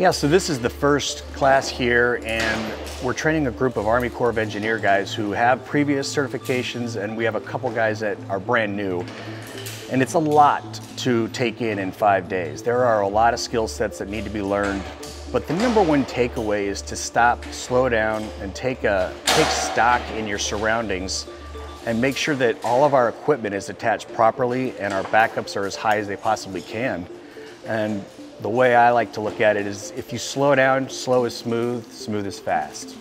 Yeah, so this is the first class here, and we're training a group of Army Corps of Engineer guys who have previous certifications, and we have a couple guys that are brand new. And it's a lot to take in 5 days. There are a lot of skill sets that need to be learned, but the number one takeaway is to stop, slow down, and take stock in your surroundings and make sure that all of our equipment is attached properly and our backups are as high as they possibly can. And the way I like to look at it is, if you slow down, slow is smooth, smooth is fast.